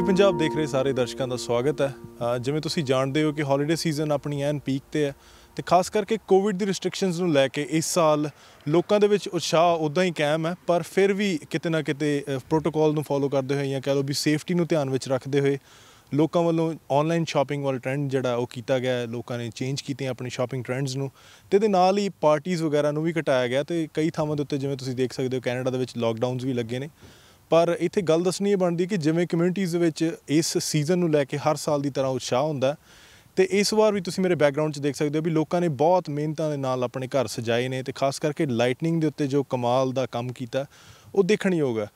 TV Punjab देख रहे सारे दर्शकों का स्वागत है। जिवें तुसीं जानते हो कि हॉलीडे सीजन अपनी एन पीक ते है तो खास करके कोविड दी रिस्ट्रिक्शनस नूं लैके इस साल लोगों के उत्साह उदा ही कायम है, पर फिर भी किते ना किते प्रोटोकॉल नूं फॉलो करते हुए या कह लो भी सेफ्टी नूं ध्यान विच रखते हुए लोगों वालों ऑनलाइन शॉपिंग वाला ट्रेंड जिहड़ा ओह कीता गया है। लोगों ने चेंज किए अपने शॉपिंग ट्रेंड्स नूं ते दे नाल ही पार्टीज़ वगैरह नूं भी घटाया गया। तो कई थावां दे उत्ते जिवें तुसीं देख सकदे हो कैनेडा दे विच लॉकडाउन्स भी लगे ने, पर इत्थे गल दसनी बनदी कि जिवें कम्यूनिटीज़ विच इस सीजन नूं लैके हर साल की तरह उत्साह हुंदा ते इस बार भी तुसीं मेरे बैकग्राउंड च देख सकदे हो भी लोगों ने बहुत मेहनत दे नाल अपने घर सजाए ने ते खास करके लाइटनिंग दे उत्ते जो कमाल दा काम कीता ओह देखणयोग है।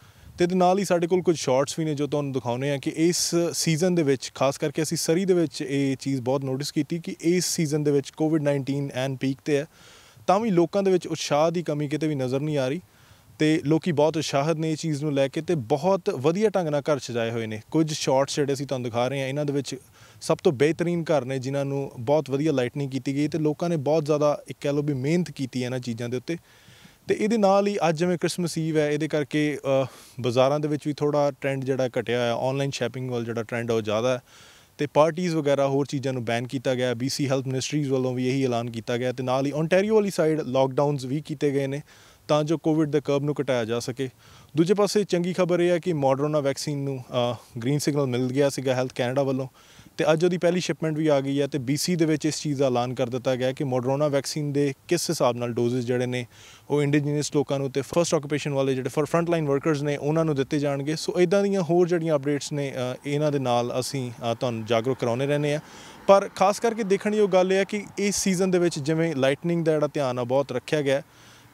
तो नाल ही साडे कोल कुछ शॉट्स भी ने जो तुहानूं दिखाउने हैं कि इस सीजन दे विच खास करके असीं सरी दे विच ये चीज़ बहुत नोटिस कीती कि इस सीजन दे विच कोविड-19 एन पीक ते है तां भी लोगों दे विच उत्साह की कमी किते भी नज़र नहीं आ रही। तो लोग बहुत उत्साहत ने इस चीज़ नूं लैके ते बहुत वधिया ढंग नाल घर सजाए हुए ने। कुछ शॉट्स जिहड़े असीं तुहानूं दिखा रहे हैं इन्हां दे विच सब तो बेहतरीन घर ने जिन्हां नूं बहुत वधिया लाइटनिंग कीती गई तो लोगों ने बहुत ज़्यादा एक कह लो भी मेहनत कीती है इन्हां चीज़ां दे उत्ते। तो ये नाल ही अज जिवें क्रिसमस ईव है ये करके बाज़ारां दे विच भी थोड़ा ट्रेंड जिहड़ा घटिया है, ऑनलाइन शॉपिंग वाल जिहड़ा ट्रेंड है वह ज़्यादा है। तो पार्टीज़ वगैरह होर चीज़ों को बैन किया गया। BC हेल्थ मिनिस्ट्रीज़ वालों भी यही ऐलान किया गया। तो नाल ही ओंटारियो वाली साइड लॉकडाउनस भी किए गए हैं तां जो कोविड दे कर्ब नूं घटाया जा सके। दूजे पासे चंगी खबर यह है कि मॉडर्ना वैक्सीन नूं ग्रीन सिग्नल मिल गया सीगा हेल्थ कैनेडा वालों ते अज उहदी पहली शिपमेंट भी आ गई है। तो BC दे विच इस चीज़ का ऐलान कर दिता गया कि मॉडर्ना वैक्सीन दे किस हिसाब नाल डोजेज जिहड़े ने वो इंडिजीनियस लोगों को तो फर्स्ट ऑक्यूपेशन वाले जिहड़े फ्रंटलाइन वर्कर्स ने उन्हां नूं दित्ते जाणगे। सो इदां दियां होर जिहड़ियां अपडेट्स ने इन्हां दे नाल असीं तुहानूं जागरूक कराउने रहने आ। पर खास करके देखण योग गल है कि इस सीजन दे विच जिवें लाइटनिंग दा जिहड़ा ध्यान आ बहुत रखिया गया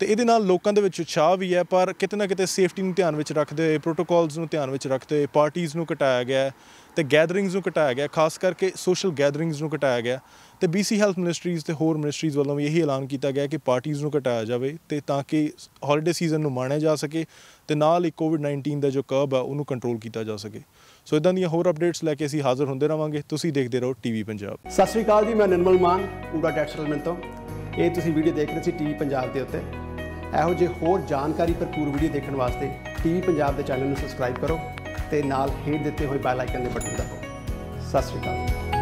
तो ये लोगों के उत्साह भी है, पर किते ना किते सेफ्टी में ध्यान रखते हुए प्रोटोकॉल्स में ध्यान रखते हुए पार्टीज़ को घटाया गया तो गैदरिंग्स को घटाया गया, खास करके सोशल गैदरिंग्स को घटाया गया। तो BC हेल्थ मिनिस्ट्रीज़ तो होर मिनिस्ट्रीज़ वालों भी यही ऐलान किया गया कि पार्टीज़ को घटाया जाए तो ताकि हॉलीडे सीजन में माणिया जा सके तो नाल ही कोविड-19 का जो कर्ब है उन्होंने कंट्रोल किया जा सके। सो इदां दियां होर अपडेट्स लैके असीं हाज़र होंदे रहांगे। तुसीं देखदे रहो टीवी पंजाब। सत श्री अकाल जी, मैं निर्मल मान पूरा टैक्स सेटलमेंट तो ये तुसीं वीडियो देख रहे सी टीवी पंजाब के उत्ते। ਇਹੋ ਜਿਹੇ ਹੋਰ ਜਾਣਕਾਰੀ ਭਰਪੂਰ ਵੀਡੀਓ ਦੇਖਣ ਵਾਸਤੇ TV ਪੰਜਾਬ ਦੇ ਚੈਨਲ ਨੂੰ ਸਬਸਕ੍ਰਾਈਬ ਕਰੋ ਤੇ ਨਾਲ ਹੇਠ ਦਿੱਤੇ ਹੋਏ ਬੈਲ ਆਈਕਨ ਦੇ ਬਟਨ ਦਬਾਓ। ਸਤਿ ਸ਼੍ਰੀ ਅਕਾਲ।